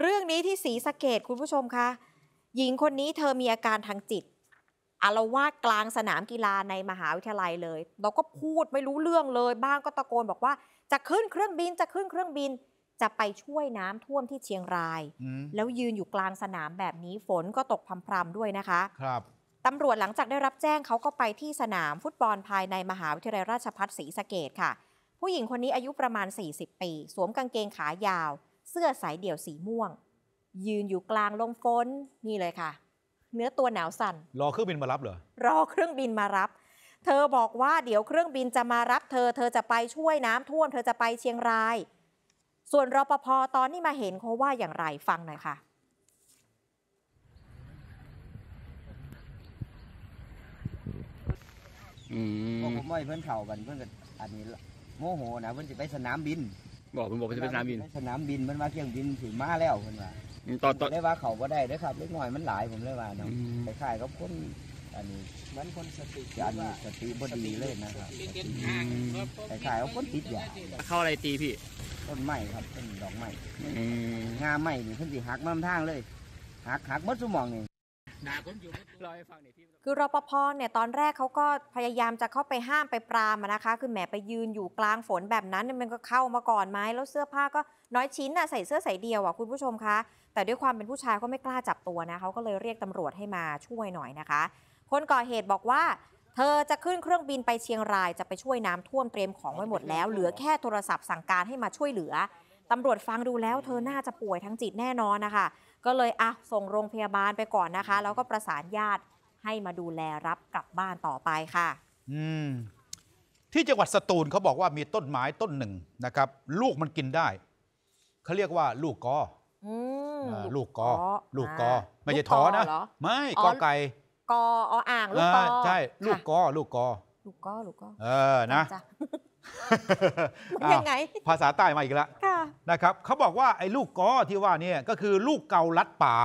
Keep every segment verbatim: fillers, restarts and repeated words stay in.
เรื่องนี้ที่ศรีสะเกษคุณผู้ชมคะหญิงคนนี้เธอมีอาการทางจิตอารวาสกลางสนามกีฬาในมหาวิทยาลัยเลยเราก็พูดไม่รู้เรื่องเลยบ้างก็ตะโกนบอกว่าจะขึ้นเครื่องบินจะขึ้นเครื่องบินจะไปช่วยน้ำท่วมที่เชียงรายแล้วยืนอยู่กลางสนามแบบนี้ฝนก็ตกพรำๆด้วยนะคะครับตำรวจหลังจากได้รับแจ้งเขาก็ไปที่สนามฟุตบอลภายในมหาวิทยาลัยราชภัฏศรีสะเกษค่ะผู้หญิงคนนี้อายุประมาณสี่สิบปีสวมกางเกงขายาวเสื้อสายเดี่ยวสีม่วงยืนอยู่กลางลมฝนนี่เลยค่ะเนื้อตัวหนาวสั่นรอเครื่องบินมารับเหรอรอเครื่องบินมารับเธอบอกว่าเดี๋ยวเครื่องบินจะมารับเธอเธอจะไปช่วยน้ำท่วมเธอจะไปเชียงรายส่วนรปภ.ตอนนี้มาเห็นเขาว่าอย่างไรฟังหน่อยค่ะอืมผมไม่เพื่อนเข่ากันเพื่อนกันอันนี้โมโหนะเพื่อนจะไปสนามบินบอกผมบอกไปสนามบินสนามบินมันมาเครื่องบินถือม้าแล้วคนว่าตอนตอนได้ว่าเขาก็ได้ได้ครับเล็กน้อยมันหลายผมเลยว่าเนาะคล้ายๆกับคนอันนี้มันคนสติอันนี้สติบดีเลยนะครับคล้ายๆกับคนติดยาเข้าอะไรตีพี่ต้นไม้ครับเป็นดอกไม้งาไม้นี่เพิ่นสิหักมาทางเลยหักหักมัดสมองนี่คือรปภ.เนี่ยตอนแรกเขาก็พยายามจะเข้าไปห้ามไปปรามนะคะคือแหมไปยืนอยู่กลางฝนแบบนั้นมันก็เข้ามาก่อนไหมแล้วเสื้อผ้าก็น้อยชิ้นน่ะใส่เสื้อใส่เดียวอ่ะคุณผู้ชมคะแต่ด้วยความเป็นผู้ชายก็ไม่กล้าจับตัวนะเขาก็เลยเรียกตำรวจให้มาช่วยหน่อยนะคะคนก่อเหตุบอกว่าเธอจะขึ้นเครื่องบินไปเชียงรายจะไปช่วยน้ำท่วมเตรียมของไว้หมดแล้วเหลือแค่โทรศัพท์สั่งการให้มาช่วยเหลือตำรวจฟังดูแล้วเธอน่าจะป่วยทางจิตแน่นอนนะคะก็เลยอ่ะส่งโรงพยาบาลไปก่อนนะคะแล้วก็ประสานญาติให้มาดูแลรับกลับบ้านต่อไปค่ะอืมที่จังหวัดสตูลเขาบอกว่ามีต้นไม้ต้นหนึ่งนะครับลูกมันกินได้เขาเรียกว่าลูกกอลูกกอลูกกอไม่ใช่ถอนะไม่กอไก่กออ่างลูกกอใช่ลูกกอลูกกอลูกกอลูกกอเออนะยังไงภาษาใต้มาอีกแล้วนะครับเขาบอกว่าไอ้ลูกกอที่ว่านี่ก็คือลูกเกาลัดป่า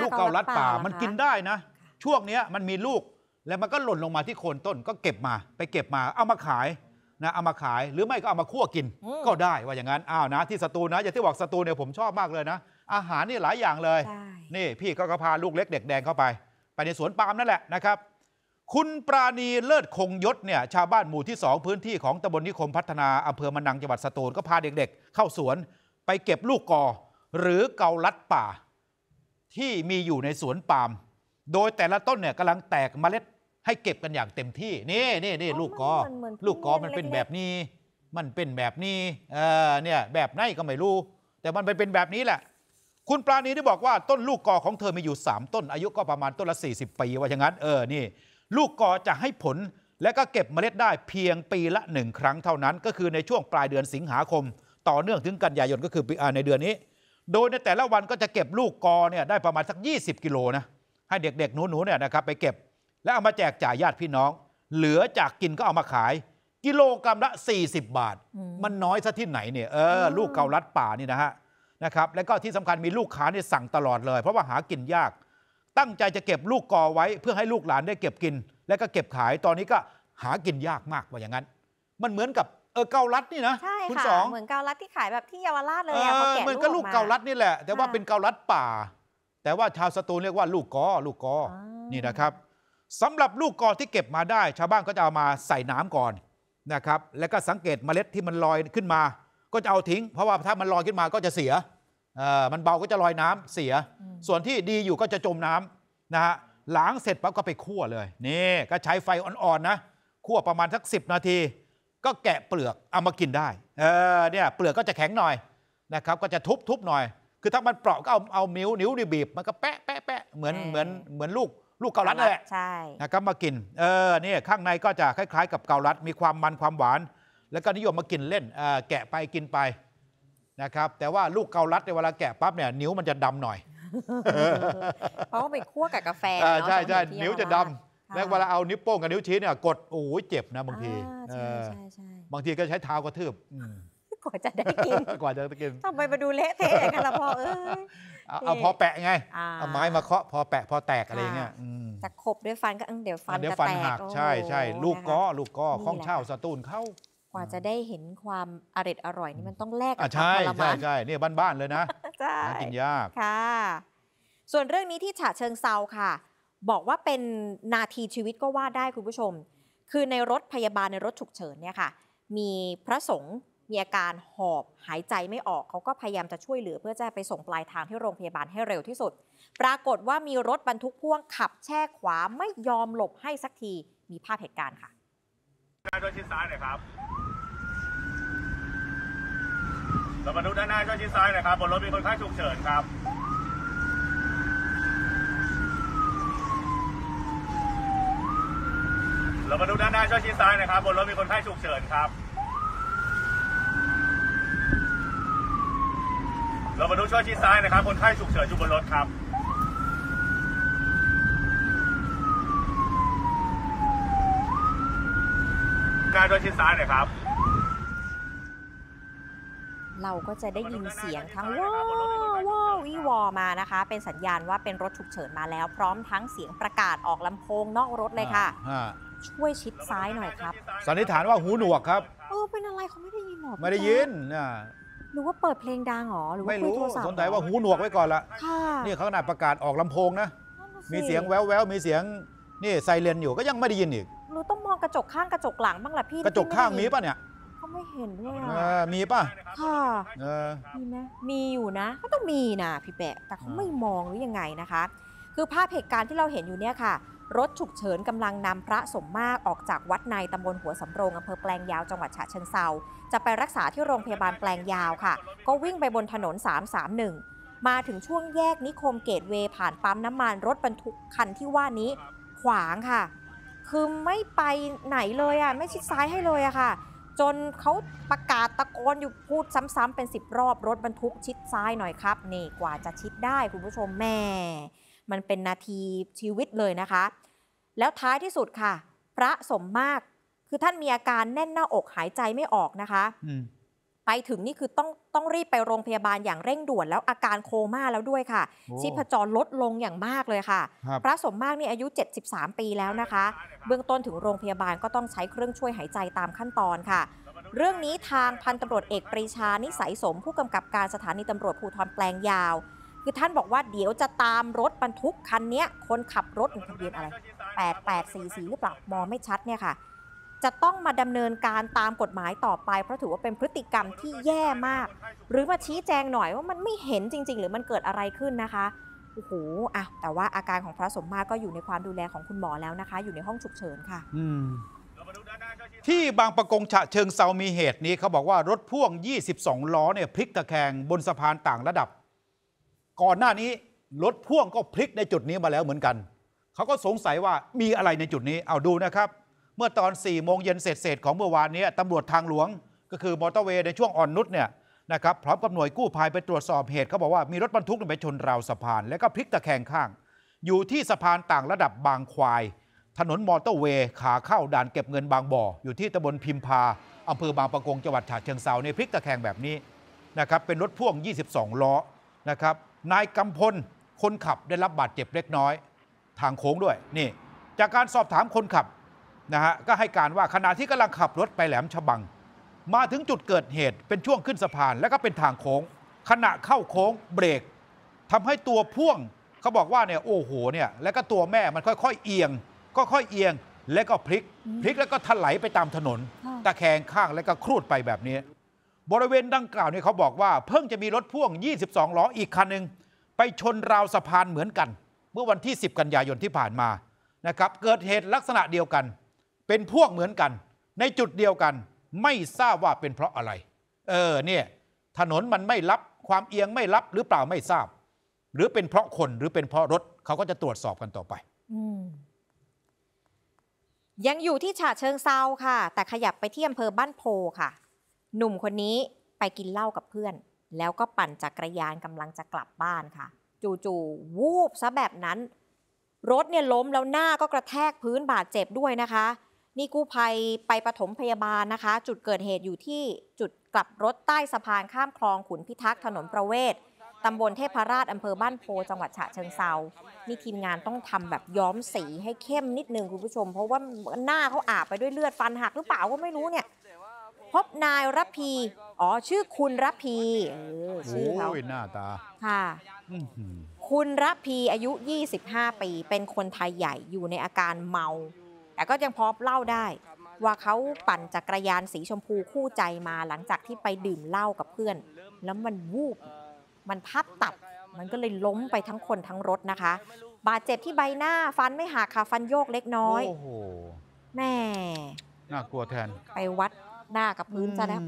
ลูกเกาลัดป่ามันกินได้นะช่วงนี้มันมีลูกแล้วมันก็หล่นลงมาที่โคนต้นก็เก็บมาไปเก็บมาเอามาขายนะเอามาขายหรือไม่ก็เอามาคั่วกินก็ได้ว่าอย่างนั้นอ้าวนะที่สตูนะอย่างที่บอกสตูเนี่ยผมชอบมากเลยนะอาหารนี่หลายอย่างเลยนี่พี่ก็พาลูกเล็กเด็กแดงเข้าไปไปในสวนปาล์มนั่นแหละนะครับคุณปราณีเลิศคงยศเนี่ยชาวบ้านหมู่ที่สองพื้นที่ของตำบลนิคมพัฒนาอำเภอมะนังจังหวัดสตูลก็พาเด็กๆเข้าสวนไปเก็บลูกกอหรือเกาลัดป่าที่มีอยู่ในสวนปาล์มโดยแต่ละต้นเนี่ยกำลังแตกเมล็ดให้เก็บกันอย่างเต็มที่นี่นี่นี่ลูกกอลูกกอมันเป็นแบบนี้มันเป็นแบบนี้เออเนี่ยแบบไหนก็ไม่รู้แต่มันเป็นแบบนี้แหละคุณปราณีได้บอกว่าต้นลูกกอของเธอมีอยู่สามต้นอายุก็ประมาณต้นละสี่สิบปีว่าอย่างนั้นเออนี่ลูกกอจะให้ผลและก็เก็บเมล็ดได้เพียงปีละหนึ่งครั้งเท่านั้นก็คือในช่วงปลายเดือนสิงหาคมต่อเนื่องถึงกันยายนก็คือในเดือนนี้โดยในแต่ละวันก็จะเก็บลูกกอเนี่ยได้ประมาณสักยี่สิบกิโลนะให้เด็กๆหนูๆเนี่ยนะครับไปเก็บแล้วเอามาแจกจ่ายญาติพี่น้องเหลือจากกินก็เอามาขายกิโลกรัมละสี่สิบบาทมันน้อยซะที่ไหนเนี่ยเออลูกเกาลัดป่านี่นะฮะนะครับแล้วก็ที่สำคัญมีลูกค้าเนี่ยสั่งตลอดเลยเพราะว่าหากินยากตั้งใจจะเก็บลูกกอไว้เพื่อให้ลูกหลานได้เก็บกินและก็เก็บขายตอนนี้ก็หากินยากมากว่าอย่างนั้นมันเหมือนกับเออเกาลัดนี่นะใช่ค่ะเหมือนเกาลัดที่ขายแบบที่เยาวราชเลยอ่ะพอแกะมันก็ลูกเกาลัดนี่แหละแต่ว่าเป็นเกาลัดป่าแต่ว่าชาวสตูลเรียกว่าลูกกอลูกกอนี่นะครับสำหรับลูกกอที่เก็บมาได้ชาวบ้านก็จะเอามาใส่น้ำก่อนนะครับแล้วก็สังเกตเมล็ดที่มันลอยขึ้นมาก็จะเอาทิ้งเพราะว่าถ้ามันลอยขึ้นมาก็จะเสียมันเบาก็จะลอยน้ำเสียส่วนที่ดีอยู่ก็จะจมน้ำนะฮะล้างเสร็จปั๊บก็ไปคั่วเลยนี่ก็ใช้ไฟอ่อนๆนะคั่วประมาณสักสิบนาทีก็แกะเปลือกเอามากินได้เออเนี่ยเปลือกก็จะแข็งหน่อยนะครับก็จะทุบๆหน่อยคือถ้ามันเปราะก็เอาเอานิ้วนิ้วนี่บีบมันก็แปะแปะแปะเหมือนเหมือนเหมือนลูกลูกเกาลัดนั่นแหละใช่นะครับมากินเออเนี่ยข้างในก็จะคล้ายๆกับเกาลัดมีความมันความหวานแล้วก็นิยมมากินเล่นแกะไปกินไปนะครับแต่ว่าลูกเกาลัดในเวลาแกะปั๊บเนี่ยนิ้วมันจะดำหน่อยเพราะว่าไปคั่วกับกาแฟใช่ใช่นิ้วจะดำแล้วเวลาเอานิ้วโป้งกับนิ้วชี้เนี่ยกดโอ้ยเจ็บนะบางทีบางทีก็ใช้เท้ากระทืบกว่าจะได้กินกว่าจะได้กินทำไมมาดูเละเทะกันละพ่อเอ้ยเอาพอแปะไงเอาไม้มาเคาะพอแปะพอแตกอะไรเงี้ยจะขบด้วยฟันก็เดี๋ยวฟันจะแตกใช่ใช่ลูกก้อลูกก้อข้องเช่าสตูลเข้า กว่าจะได้เห็นความอร่อยอร่อยนี่มันต้องแลกกับความทรมานใช่ๆเนี่ยบ้านๆเลยนะกินยากค่ะส่วนเรื่องนี้ที่ฉะเชิงเซาค่ะบอกว่าเป็นนาทีชีวิตก็ว่าได้คุณผู้ชมคือในรถพยาบาลในรถฉุกเฉินเนี่ยค่ะมีพระสงฆ์มีอาการหอบหายใจไม่ออกเขาก็พยายามจะช่วยเหลือเพื่อจะไปส่งปลายทางที่โรงพยาบาลให้เร็วที่สุดปรากฏว่ามีรถบรรทุกพ่วงขับแช่ขวาไม่ยอมหลบให้สักทีมีภาพเหตุการณ์ค่ะด้านด้วยชิดซ้ายหน่อยครับรถบรรทุกด้านหน้าด้วยชิดซ้ายหน่อยครับบนรถมีคนไข้ฉุกเฉินครับรถบรรทุกด้านหน้าด้วยชิดซ้ายหน่อยครับบนรถมีคนไข้ฉุกเฉินครับรถบรรทุกช่วยชิดซ้ายนะครับคนไข้ฉุกเฉินอยู่บนรถครับการช่วยชิดซ้ายนะครับเราก็จะได้ยินเสียงทั้งว้าวว้าวอีวอมานะคะเป็นสัญญาณว่าเป็นรถฉุกเฉินมาแล้วพร้อมทั้งเสียงประกาศออกลำโพงนอกรถเลยค่ะช่วยชิดซ้ายหน่อยครับสันนิษฐานว่าหูหนวกครับเออเป็นอะไรเขาไม่ได้ยินหรอไม่ได้ยินนะหรือว่าเปิดเพลงดังหรอหรือว่าไม่รู้สนใจว่าหูหนวกไว้ก่อนละนี่เขาขนาดประกาศออกลำโพงนะมีเสียงแววแววมีเสียงนี่ไซเรนอยู่ก็ยังไม่ได้ยินอีกหนูต้องมองกระจกข้างกระจกหลังบ้างล่ะพี่กระจกข้างมีป่ะเนี่ยเขาไม่เห็นด้วยมีป่ะค่ะมีนะมีอยู่นะก็ต้องมีนะพี่แปะแต่เขาไม่มองหรือยังไงนะคะคือภาพเหตุการณ์ที่เราเห็นอยู่เนี่ยค่ะรถฉุกเฉินกำลังนำพระสมมากออกจากวัดในตำบลหัวสำโรงอำเภอแปลงยาวจังหวัดฉะเชิงเทราจะไปรักษาที่โรงพยาบาลแปลงยาวค่ะก็วิ่งไปบนถนนสามสามหนึ่งมาถึงช่วงแยกนิคมเกตเวย์ผ่านปั๊มน้ำมันรถบรรทุกคันที่ว่านี้ขวางค่ะคือไม่ไปไหนเลยอ่ะไม่ชิดซ้ายให้เลยอะค่ะจนเขาประกาศตะโกนอยู่พูดซ้ำๆเป็นสิบรอบรถบรรทุกชิดซ้ายหน่อยครับนี่กว่าจะชิดได้คุณผู้ชมแม่มันเป็นนาทีชีวิตเลยนะคะแล้วท้ายที่สุดค่ะพระสมมากคือท่านมีอาการแน่นหน้าอกหายใจไม่ออกนะคะไปถึงนี่คือต้องต้องรีบไปโรงพยาบาลอย่างเร่งด่วนแล้วอาการโคม่าแล้วด้วยค่ะชีพจรลดลงอย่างมากเลยค่ะพระสมมากนี่อายุเจ็ดสิบสามปีแล้วนะคะเบื้องต้นถึงโรงพยาบาลก็ต้องใช้เครื่องช่วยหายใจตามขั้นตอนค่ะเรื่องนี้ทางพันตำรวจเอกปรีชานิสัยสมผู้กำกับการสถานีตำรวจภูธรแปลงยาวคือท่านบอกว่าเดี๋ยวจะตามรถบรรทุกคันนี้คนขับรถทะเบียนอะไรแปดแปดสี่สี่หรือเปล่ามองไม่ชัดเนี่ยค่ะจะต้องมาดำเนินการตามกฎหมายต่อไปเพราะถือว่าเป็นพฤติกรรมที่แย่มากหรือมาชี้แจงหน่อยว่ามันไม่เห็นจริงๆหรือมันเกิดอะไรขึ้นนะคะโอ้โหอ่ะแต่ว่าอาการของพระสมมาก็อยู่ในความดูแลของคุณหมอแล้วนะคะอยู่ในห้องฉุกเฉินค่ะที่บางปะกงฉะเชิงเทรามีเหตุนี้เขาบอกว่ารถพ่วงยี่สิบสองล้อเนี่ยพลิกตะแคงบนสะพานต่างระดับก่อนหน้านี้รถพ่วงก็พลิกในจุดนี้มาแล้วเหมือนกันเขาก็สงสัยว่ามีอะไรในจุดนี้เอาดูนะครับเมื่อตอนสี่โมงเย็นเศษๆของเมื่อวานนี้ตำรวจทางหลวงก็คือมอเตอร์เวย์ในช่วงอ่อนนุชเนี่ยนะครับพร้อมกับหน่วยกู้ภัยไปตรวจสอบเหตุเขาบอกว่ามีรถบรรทุกไปชนราวสะพานแล้วก็พลิกตะแคงข้างอยู่ที่สะพานต่างระดับบางควายถนนมอเตอร์เวย์ขาเข้าด่านเก็บเงินบางบ่ออยู่ที่ตำบลพิมพาอำเภอบางปะกงจังหวัดฉะเชิงเทราเนี่ยพลิกตะแคงแบบนี้นะครับเป็นรถพ่วงยี่สิบสองล้อนะครับนายกำพลคนขับได้รับบาดเจ็บเล็กน้อยทางโค้งด้วยนี่จากการสอบถามคนขับนะฮะก็ให้การว่าขณะที่กำลังขับรถไปแหลมฉบังมาถึงจุดเกิดเหตุเป็นช่วงขึ้นสะพานและก็เป็นทางโค้งขณะเข้าโค้งเบรกทำให้ตัวพ่วงเขาบอกว่าเนี่ยโอ้โหเนี่ยแล้วก็ตัวแม่มันค่อยๆเอียงก็ค่อยเอียงแล้วก็พลิกพลิกแล้วก็ถลายไปตามถนนตะแคงข้างแล้วก็ครูดไปแบบนี้บริเวณดังกล่าวนี่เขาบอกว่าเพิ่งจะมีรถพ่วงยี่สิบสองล้ออีกคันหนึ่งไปชนราวสะพานเหมือนกันเมื่อวันที่สิบกันยายนที่ผ่านมานะครับเกิดเหตุลักษณะเดียวกันเป็นพ่วงเหมือนกันในจุดเดียวกันไม่ทราบว่าเป็นเพราะอะไรเออเนี่ยถนนมันไม่รับความเอียงไม่รับหรือเปล่าไม่ทราบหรือเป็นเพราะคนหรือเป็นเพราะรถเขาก็จะตรวจสอบกันต่อไปอืมยังอยู่ที่ฉะเชิงเทราค่ะแต่ขยับไปที่อำเภอบ้านโพค่ะหนุ่มคนนี้ไปกินเหล้ากับเพื่อนแล้วก็ปั่นจักรยานกำลังจะกลับบ้านค่ะจู่ๆวูบซะแบบนั้นรถเนี่ยล้มแล้วหน้าก็กระแทกพื้นบาดเจ็บด้วยนะคะนี่กู้ภัยไปปฐมพยาบาลนะคะจุดเกิดเหตุอยู่ที่จุดกลับรถใต้สะพานข้ามคลองขุนพิทักษ์ถนนประเวศตำบลเทพราชอำเภอบ้านโพจังหวัดฉะเชิงเทรานี่ทีมงานต้องทำแบบย้อมสีให้เข้มนิดนึงคุณผู้ชมเพราะว่าหน้าเขาอาบไปด้วยเลือดฟันหักหรือเปล่าก็ไม่รู้เนี่ย พบนายระพีอ๋อชื่อคุณระพีชื่อเขาหน้าตาค่ะคุณระพีอายุยี่สิบห้าปีเป็นคนไทยใหญ่อยู่ในอาการเมาแต่ก็ยังพอเล่าได้ว่าเขาปั่นจักรยานสีชมพูคู่ใจมาหลังจากที่ไปดื่มเหล้ากับเพื่อนแล้วมันวูบมันพับตับมันก็เลยล้มไปทั้งคนทั้งรถนะคะบาดเจ็บที่ใบหน้าฟันไม่หักค่ะฟันโยกเล็กน้อยโอ้โหแม่น่ากลัวแทนไปวัดหน้ากับพื้นซะแล้ว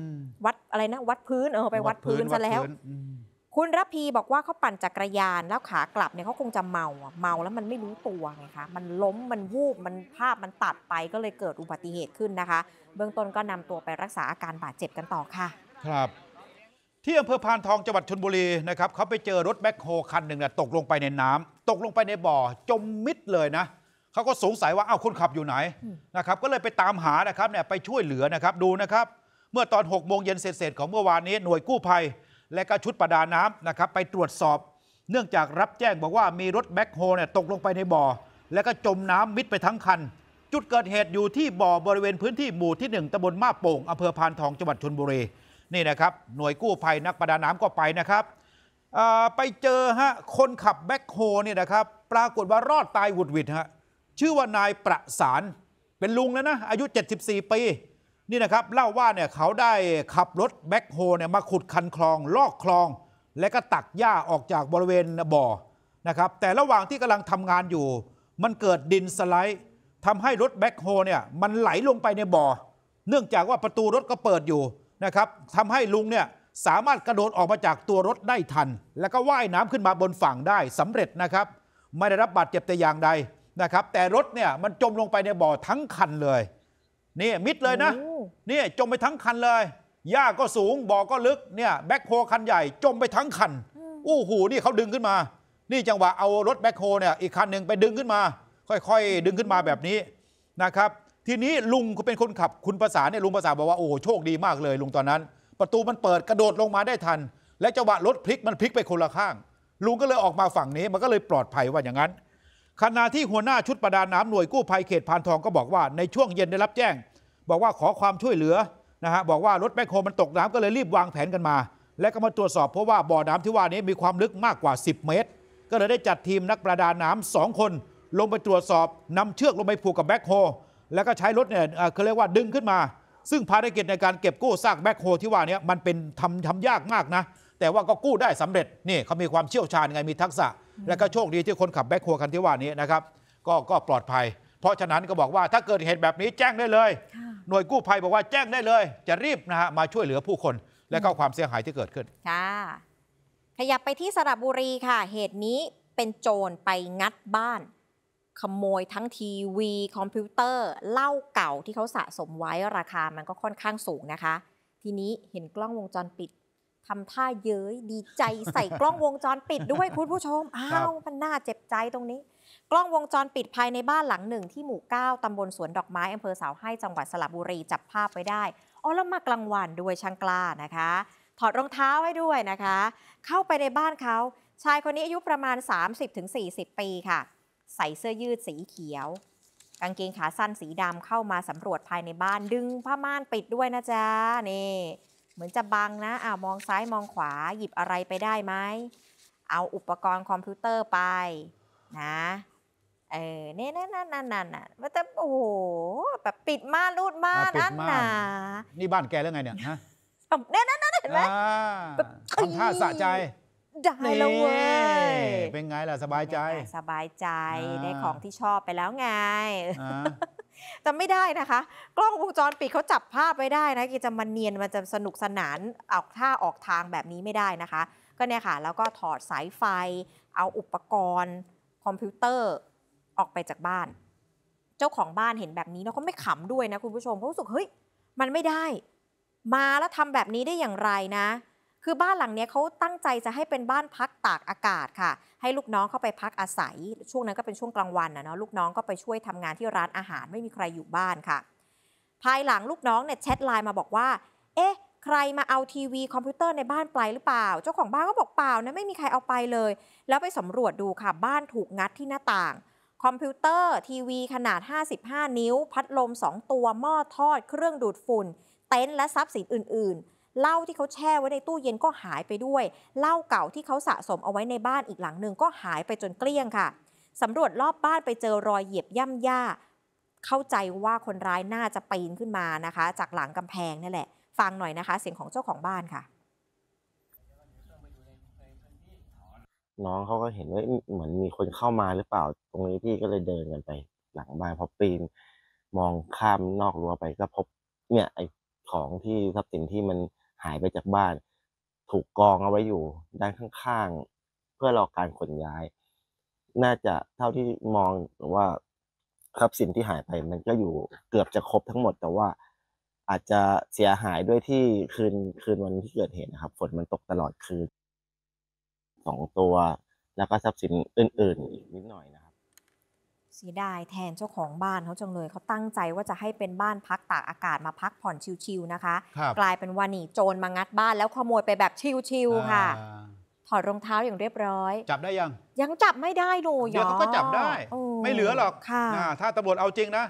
วัดอะไรนะวัดพื้นเออไปวัดพื้นซะแล้วคุณระพีบอกว่าเขาปั่นจักรยานแล้วขากลับเนี่ยเขาคงจะเมาเมาแล้วมันไม่รู้ตัวไงคะมันล้มมันวูบมันภาพมันตัดไปก็เลยเกิดอุบัติเหตุขึ้นนะคะเบื้องต้นก็นำตัวไปรักษาอาการบาดเจ็บกันต่อค่ะครับที่อำเภอพานทองจังหวัดชลบุรีนะครับเขาไปเจอรถแบ็คโฮคันหนึ่งนะตกลงไปในน้ำตกลงไปในบ่อจมมิดเลยนะเขาก็สงสัยว่าอ้าวคนขับอยู่ไหนนะครับก็เลยไปตามหานะครับเนี่ยไปช่วยเหลือนะครับดูนะครับเมื่อตอนหกโมงเย็นเศษๆของเมื่อวานนี้หน่วยกู้ภัยและก็ชุดประดาน้ำนะครับไปตรวจสอบเนื่องจากรับแจ้งบอกว่ามีรถแบ็คโฮเนี่ยตกลงไปในบ่อและก็จมน้ำมิดไปทั้งคันจุดเกิดเหตุอยู่ที่บ่อบริเวณพื้นที่หมู่ที่หนึ่งตำบลมาโป่งอำเภอพานทองจังหวัดชลบุรีนี่นะครับหน่วยกู้ภัยนักประดาน้ำก็ไปนะครับไปเจอฮะคนขับแบ็คโฮเนี่ยนะครับปรากฏว่ารอดตายหวุดหวิดฮะชื่อว่านายประสานเป็นลุงแล้วนะอายุเจ็ดสิบสี่ปีนี่นะครับเล่าว่าเนี่ยเขาได้ขับรถแบ็คโฮเนี่ยมาขุดคันคลองลอกคลองและก็ตักหญ้าออกจากบริเวณบ่อนะครับแต่ระหว่างที่กำลังทำงานอยู่มันเกิดดินสไลด์ทำให้รถแบ็คโฮเนี่ยมันไหลลงไปในบ่อเนื่องจากว่าประตูรถก็เปิดอยู่นะครับทำให้ลุงเนี่ยสามารถกระโดดออกมาจากตัวรถได้ทันแล้วก็ว่ายน้ำขึ้นมาบนฝั่งได้สำเร็จนะครับไม่ได้รับบาดเจ็บแต่อย่างใดนะครับแต่รถเนี่ยมันจมลงไปในบ่อทั้งคันเลยนี่มิดเลยนะนี่จมไปทั้งคันเลยหญ้าก็สูงบ่อก็ลึกเนี่ยแบ็คโฮคันใหญ่จมไปทั้งคันอู้หูนี่เขาดึงขึ้นมานี่จังหวะเอารถแบ็คโฮเนี่ยอีกคันหนึ่งไปดึงขึ้นมาค่อยๆดึงขึ้นมาแบบนี้นะครับทีนี้ลุงเป็นคนขับคุณประสานเนี่ยลุงประสานบอกว่าโอ้โชคดีมากเลยลุงตอนนั้นประตูมันเปิดกระโดดลงมาได้ทันและจังหวะรถพลิกมันพลิกไปคนละข้างลุงก็เลยออกมาฝั่งนี้มันก็เลยปลอดภัยว่าอย่างนั้นขณะที่หัวหน้าชุดประดาน้ำหน่วยกู้ภัยเขตพานทองก็บอกว่าในช่วงเย็นได้รับแจ้งบอกว่าขอความช่วยเหลือนะฮะบอกว่ารถแบ็คโฮมันตกน้ำก็เลยรีบวางแผนกันมาและก็มาตรวจสอบเพราะว่าบ่อน้ำที่ว่านี้มีความลึกมากกว่าสิบเมตรก็เลยได้จัดทีมนักประดาน้ำสองคนลงไปตรวจสอบนำเชือกลงไปผูกกับแบ็คโฮแล้วก็ใช้รถเนี่ยเขาเรียกว่าดึงขึ้นมาซึ่งภารกิจในการเก็บกู้ซากแบ็คโฮที่ว่านี้มันเป็นทำทำยากมากนะแต่ว่าก็กู้ได้สำเร็จนี่เขามีความเชี่ยวชาญไงมีทักษะและก็โชคดีที่คนขับแบ็คโฮคันที่ว่านี้นะครับก็ก็ปลอดภัยเพราะฉะนั้นก็บอกว่าถ้าเกิดเหตุแบบนี้แจ้งได้เลยหน่วยกู้ภัยบอกว่าแจ้งได้เลยจะรีบนะฮะมาช่วยเหลือผู้คนและก็ความเสียหายที่เกิดขึ้นค่ะขยับไปที่สระบุรีค่ะเหตุนี้เป็นโจรไปงัดบ้านขโมยทั้งทีวีคอมพิวเตอร์เหล้าเก่าที่เขาสะสมไว้ราคามันก็ค่อนข้างสูงนะคะทีนี้เห็นกล้องวงจรปิดทำท่าเย้ยดีใจใส่กล้องวงจรปิดด้วยคุณผู้ชมอ้าวมันน่าเจ็บใจตรงนี้กล้องวงจรปิดภายในบ้านหลังหนึ่งที่หมู่เก้าตำบลสวนดอกไม้อำเภอเสาให้จังหวัดสระบุรีจับภาพไว้ได้อ๋อแล้วมากลางวันด้วยช่างกล้านะคะถอดรองเท้าให้ด้วยนะคะเข้าไปในบ้านเขาชายคนนี้อายุประมาณ สามสิบถึงสี่สิบ ปีค่ะใส่เสื้อยืดสีเขียวกางเกงขาสั้นสีดำเข้ามาสำรวจภายในบ้านดึงผ้าม่านปิดด้วยนะจ๊ะนี่เหมือนจะบังนะอ้าวมองซ้ายมองขวาหยิบอะไรไปได้ไหมเอาอุปกรณ์คอมพิวเตอร์ไปนะเออเนี่ยนั่นนั่นนั่นน่ะมันจะโอ้โหแบบปิดม่านรูดม่านนั่นน่ะนี่บ้านแกเรื่องไงเนี่ยฮะเนี่ยนั่นนั่นเห็นไหมทำท่าสะใจได้แล้วเว้ยเป็นไงล่ะสบายใจสบายใจได้ของที่ชอบไปแล้วไงจำไม่ได้นะคะกล้องวงจรปิดเขาจับภาพไว้ได้นะกิจมันเนียนมันจะสนุกสนานออกท่าออกทางแบบนี้ไม่ได้นะคะก็เนี่ยค่ะแล้วก็ถอดสายไฟเอาอุปกรณ์คอมพิวเตอร์ออกไปจากบ้านเจ้าของบ้านเห็นแบบนี้แล้วก็ไม่ขำด้วยนะคุณผู้ชมเขารู้สึกเฮ้ยมันไม่ได้มาแล้วทำแบบนี้ได้อย่างไรนะคือบ้านหลังนี้เขาตั้งใจจะให้เป็นบ้านพักตากอากาศค่ะให้ลูกน้องเข้าไปพักอาศัยช่วงนั้นก็เป็นช่วงกลางวันนะเนาะลูกน้องก็ไปช่วยทำงานที่ร้านอาหารไม่มีใครอยู่บ้านค่ะภายหลังลูกน้องเนี่ยแชทไลน์มาบอกว่าเอ๊ะใครมาเอาทีวีคอมพิวเตอร์ในบ้านไปหรือเปล่าเจ้าของบ้านก็บอกเปล่านะไม่มีใครเอาไปเลยแล้วไปสำรวจดูค่ะบ้านถูกงัดที่หน้าต่างคอมพิวเตอร์ทีวีขนาดห้าสิบห้านิ้วพัดลมสองตัวหม้อทอดเครื่องดูดฝุ่น เต็นท์และทรัพย์สินอื่นๆเหล้าที่เขาแช่ไว้ในตู้เย็นก็หายไปด้วยเหล้าเก่าที่เขาสะสมเอาไว้ในบ้านอีกหลังหนึ่งก็หายไปจนเกลี้ยงค่ะสำรวจรอบบ้านไปเจอรอยเหยียบย่ำย่าเข้าใจว่าคนร้ายน่าจะปีนขึ้นมานะคะจากหลังกำแพงนี่แหละฟังหน่อยนะคะเสียงของเจ้าของบ้านค่ะน้องเขาก็เห็นว่าเหมือนมีคนเข้ามาหรือเปล่าตรงนี้พี่ก็เลยเดินกันไปหลังบ้านพอปีนมองข้ามนอกรั้วไปก็พบเนี่ยไอ้ของที่ทรัพย์สินที่มันหายไปจากบ้านถูกกองเอาไว้อยู่ด้านข้างๆเพื่อรอการขนย้ายน่าจะเท่าที่มองหรือว่าทรัพย์สินที่หายไปมันก็อยู่เกือบจะครบทั้งหมดแต่ว่าอาจจะเสียหายด้วยที่คืนคืนวันที่เกิดเหตุนะครับฝนมันตกตลอดคืนสองตัวแล้วก็ทรัพย์สินอื่นๆอีกนิดหน่อยนะครับเสียดายแทนเจ้าของบ้านเขาจังเลยเขาตั้งใจว่าจะให้เป็นบ้านพักตากอากาศมาพักผ่อนชิลๆนะคะกลายเป็นว่าหนีโจรมางัดบ้านแล้วขโมยไปแบบชิลๆค่ะถอดรองเท้าอย่างเรียบร้อยจับได้ยังยังจับไม่ได้เลยเดี๋ยวเขาก็จับได้ไม่เหลือหรอกถ้าตำรวจเอาจริงนะ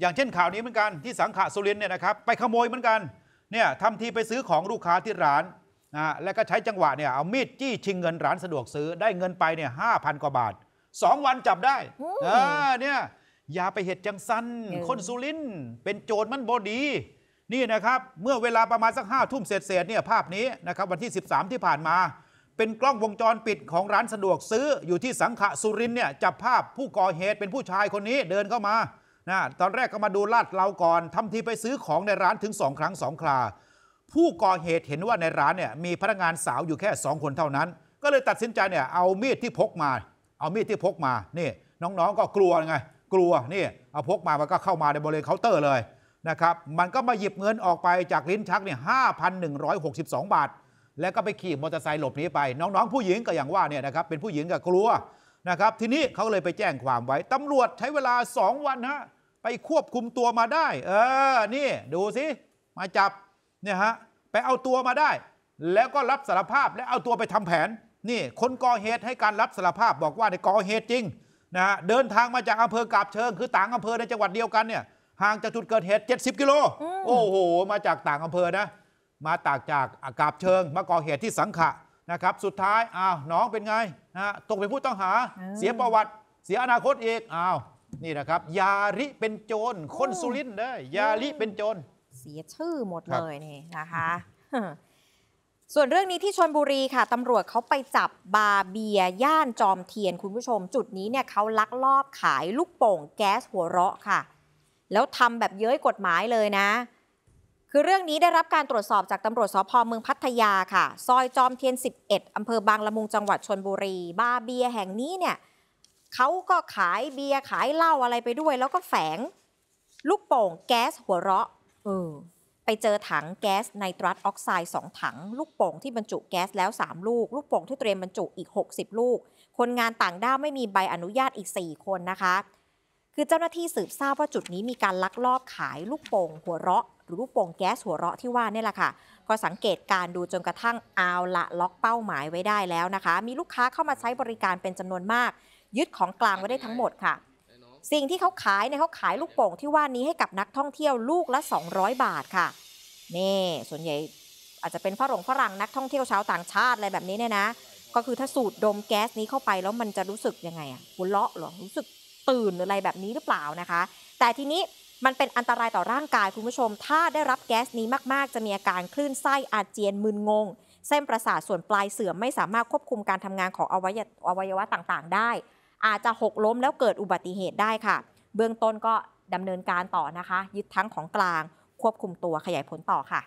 อย่างเช่นข่าวนี้เหมือนกันที่สังขะสุรินทร์เนี่ยนะครับไปขโมยเหมือนกันเนี่ยทำทีไปซื้อของลูกค้าที่ร้านนะแล้วก็ใช้จังหวะเนี่ยเอามีดจี้ชิงเงินร้านสะดวกซื้อได้เงินไปเนี่ยห้าพันกว่าบาทสองวันจับได้เนี่ยอย่าไปเห็ดจังสันคนสุรินทร์เป็นโจรมันบอดีนี่นะครับเมื่อเวลาประมาณสักห้าทุ่มเศษๆเนี่ยภาพนี้นะครับวันที่สิบสามที่ผ่านมาเป็นกล้องวงจรปิดของร้านสะดวกซื้ออยู่ที่สังขะสุรินทร์เนี่ยจับภาพผู้ก่อเหตุเป็นผู้ชายคนนี้เดินเข้ามานะตอนแรกก็มาดูลาดเราก่อนทำทีไปซื้อของในร้านถึงสองครั้งสองคราผู้ก่อเหตุเห็นว่าในร้านเนี่ยมีพนักงานสาวอยู่แค่สองคนเท่านั้นก็เลยตัดสินใจเนี่ยเอามีดที่พกมาเอามีดที่พกมานี่น้องๆก็กลัวไงกลัวนี่เอาพกมามันก็เข้ามาในบริเวณเคาน์เตอร์เลยนะครับมันก็มาหยิบเงินออกไปจากลิ้นชักเนี่ย ห้าพันหนึ่งร้อยหกสิบสอง บาทแล้วก็ไปขี่มอเตอร์ไซค์หลบหนีไปน้องๆผู้หญิงก็อย่างว่าเนี่ยนะครับเป็นผู้หญิงก็กลัวนะครับทีนี้เขาเลยไปแจ้งความไว้ตำรวจใช้เวลาสองวันฮะไปควบคุมตัวมาได้เออนี่ดูสิมาจับเนี่ยฮะไปเอาตัวมาได้แล้วก็รับสารภาพและเอาตัวไปทำแผนนี่คนก่อเหตุให้การรับสารภาพบอกว่าในก่อเหตุจริงนะฮะเดินทางมาจากอำเภอกาบเชิงคือต่างอำเภอในจังหวัดเดียวกันเนี่ยห่างจากจุดเกิดเหตุเจ็ดสิบกิโลโอ้โหมาจากต่างอำเภอนะมาตากจากกาบเชิงมาก่อเหตุที่สังขะนะครับสุดท้ายอ้าวน้องเป็นไงฮะตกเป็นผู้ต้องหาเสียประวัติเสียอนาคตเอกอ้าวนี่นะครับยาริเป็นโจรคนสุรินทร์เด้อยาริเป็นโจรเสียชื่อหมดเลยนี่นะคะส่วนเรื่องนี้ที่ชลบุรีค่ะตำรวจเขาไปจับบาร์เบียร์ย่านจอมเทียนคุณผู้ชมจุดนี้เนี่ยเขาลักลอบขายลูกโป่งแก๊สหัวเราะค่ะแล้วทำแบบเย้ยกฎหมายเลยนะคือเรื่องนี้ได้รับการตรวจสอบจากตำรวจสภ.เมืองพัทยาค่ะซอยจอมเทียนสิบเอ็ดอำเภอบางละมุงจังหวัดชลบุรีบาร์เบียร์แห่งนี้เนี่ยเขาก็ขายเบียร์ขายเหล้าอะไรไปด้วยแล้วก็แฝงลูกโป่งแก๊สหัวเราะเออไปเจอถังแก๊สไนตรัสออกไซด์สองถังลูกโป่งที่บรรจุแก๊สแล้วสามลูกลูกโป่งที่เตรียมบรรจุอีกหกสิบลูกคนงานต่างด้าวไม่มีใบอนุญาตอีกสี่คนนะคะคือเจ้าหน้าที่สืบทราบว่าจุดนี้มีการลักลอบขายลูกโป่งหัวเราะหรือลูกโป่งแก๊สหัวเราะที่ว่านี่แหละค่ะพอสังเกตการดูจนกระทั่งเอาละล็อกเป้าหมายไว้ได้แล้วนะคะมีลูกค้าเข้ามาใช้บริการเป็นจำนวนมากยึดของกลางไว้ได้ทั้งหมดค่ะสิ่งที่เขาขายเนี่ยเขาขายลูกโป่งที่ว่านี้ให้กับนักท่องเที่ยวลูกละสองร้อยบาทค่ะนี่ส่วนใหญ่อาจจะเป็นฝรั่งฝรั่งนักท่องเที่ยวชาวต่างชาติอะไรแบบนี้เนี่ยนะก็คือถ้าสูดดมแก๊สนี้เข้าไปแล้วมันจะรู้สึกยังไงอะหัวเราะหรอรู้สึกตื่นหรืออะไรแบบนี้หรือเปล่านะคะแต่ทีนี้มันเป็นอันตรายต่อร่างกายคุณผู้ชมถ้าได้รับแก๊สนี้มากๆจะมีอาการคลื่นไส้อาเจียนมึนงงเส้นประสาทส่วนปลายเสื่อมไม่สามารถควบคุมการทำงานของอวัยวะต่างๆได้อาจจะหกล้มแล้วเกิดอุบัติเหตุได้ค่ะเบื้องต้นก็ดำเนินการต่อนะคะยึดทั้งของกลางควบคุมตัวขยายผลต่อค่ะ